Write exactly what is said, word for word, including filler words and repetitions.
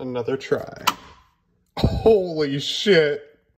another try. Holy shit.